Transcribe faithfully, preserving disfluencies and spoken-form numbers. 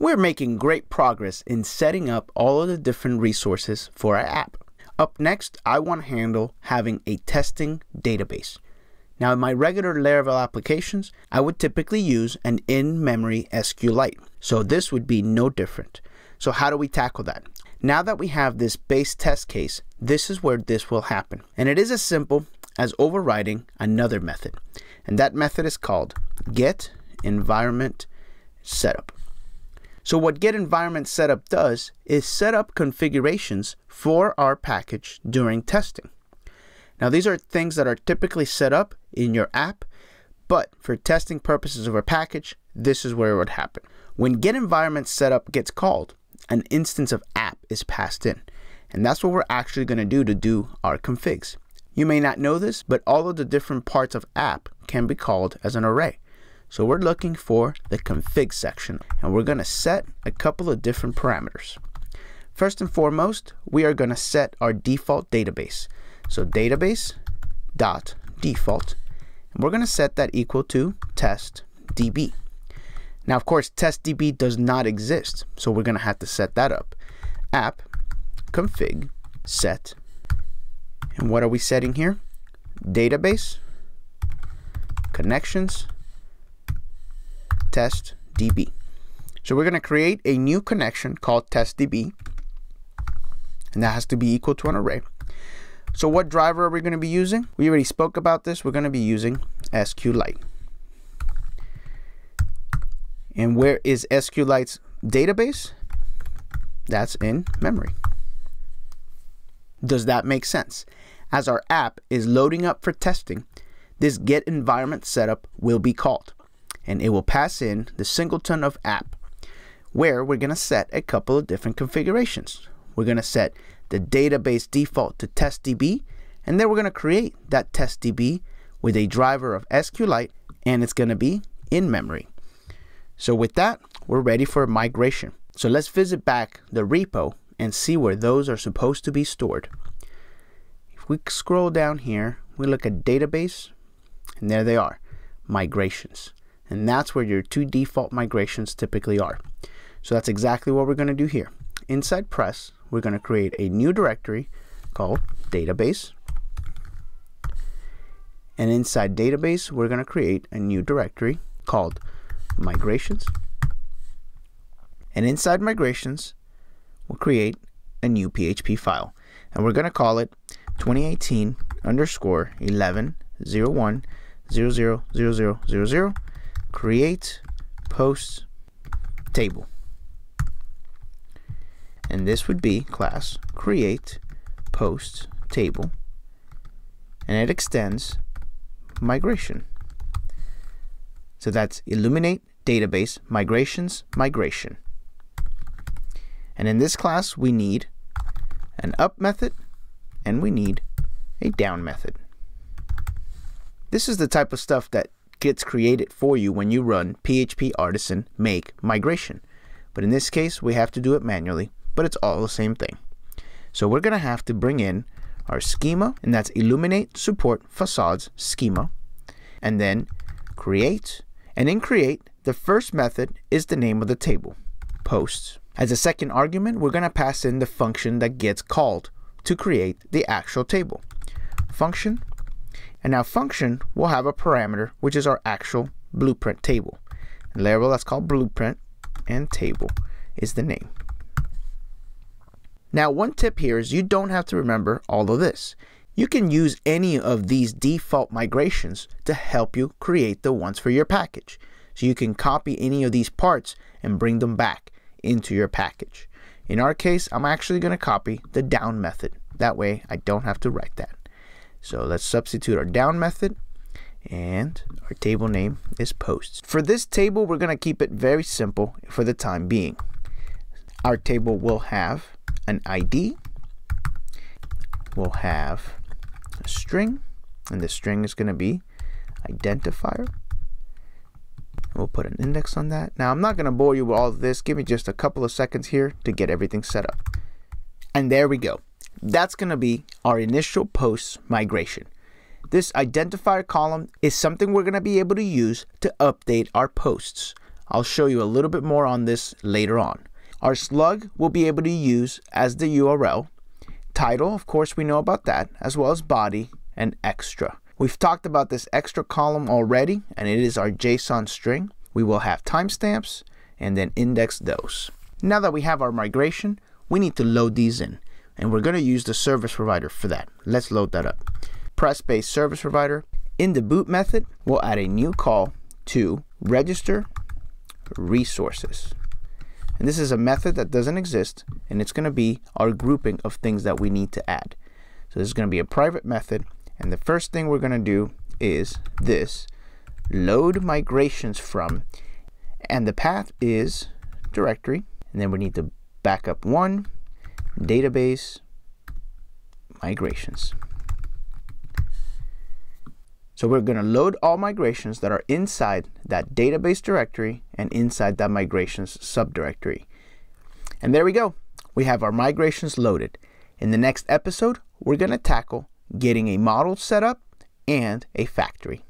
We're making great progress in setting up all of the different resources for our app. Up next, I want to handle having a testing database. Now, in my regular Laravel applications, I would typically use an in-memory SQLite. So this would be no different. So how do we tackle that? Now that we have this base test case, this is where this will happen. And it is as simple as overriding another method. And that method is called getEnvironmentSetup. So what getEnvironmentSetup does is set up configurations for our package during testing. Now these are things that are typically set up in your app, but for testing purposes of our package, this is where it would happen. When getEnvironmentSetup gets called, an instance of app is passed in. And that's what we're actually going to do to do our configs. You may not know this, but all of the different parts of app can be called as an array. So we're looking for the config section, and we're going to set a couple of different parameters. First and foremost, we are going to set our default database. So database.default, and we're going to set that equal to test D B. Now, of course, test D B does not exist, so we're going to have to set that up. App config set, and what are we setting here? Database connections test D B. So we're going to create a new connection called test D B, and that has to be equal to an array. So what driver are we going to be using? We already spoke about this. We're going to be using SQLite. And where is SQLite's database? That's in memory. Does that make sense? As our app is loading up for testing, this get environment setup will be called. And it will pass in the singleton of app, where we're going to set a couple of different configurations. We're going to set the database default to test D B, and then we're going to create that test D B with a driver of SQLite, and it's going to be in memory. So with that, we're ready for migration. So let's visit back the repo and see where those are supposed to be stored. If we scroll down here, we look at database, and there they are, migrations. And that's where your two default migrations typically are. So that's exactly what we're going to do here. Inside Press, we're going to create a new directory called database. And inside database, we're going to create a new directory called migrations. And inside migrations, we'll create a new P H P file. And we're going to call it twenty eighteen underscore eleven zero one zero zero zero zero zero zero. Create posts table, and this would be class create posts table, and it extends migration. So that's Illuminate database migrations migration, and in this class we need an up method and we need a down method. This is the type of stuff that gets created for you when you run P H P artisan make migration. But in this case, we have to do it manually, but it's all the same thing. So we're going to have to bring in our schema, and that's Illuminate support facades schema, and then create. And in create, the first method is the name of the table, posts. As a second argument, we're going to pass in the function that gets called to create the actual table, function. And now function will have a parameter, which is our actual blueprint table. In Laravel, that's called blueprint, and table is the name. Now, one tip here is you don't have to remember all of this. You can use any of these default migrations to help you create the ones for your package. So you can copy any of these parts and bring them back into your package. In our case, I'm actually going to copy the down method. That way I don't have to write that. So let's substitute our down method, and our table name is posts. For this table, we're going to keep it very simple for the time being. Our table will have an I D, we'll have a string, and the string is going to be identifier. We'll put an index on that. Now, I'm not going to bore you with all of this. Give me just a couple of seconds here to get everything set up. And there we go. That's going to be our initial posts migration. This identifier column is something we're going to be able to use to update our posts. I'll show you a little bit more on this later on. Our slug we'll be able to use as the U R L. Title, of course, we know about that, as well as body and extra. We've talked about this extra column already, and it is our JSON string. We will have timestamps and then index those. Now that we have our migration, we need to load these in, and we're going to use the service provider for that. Let's load that up. Press-based service provider. In the boot method, we'll add a new call to register resources. And this is a method that doesn't exist, and it's going to be our grouping of things that we need to add. So this is going to be a private method, and the first thing we're going to do is this load migrations from, and the path is directory, and then we need to back up one, database migrations. So we're going to load all migrations that are inside that database directory and inside that migrations subdirectory. And there we go. We have our migrations loaded. In the next episode, we're going to tackle getting a model set up and a factory.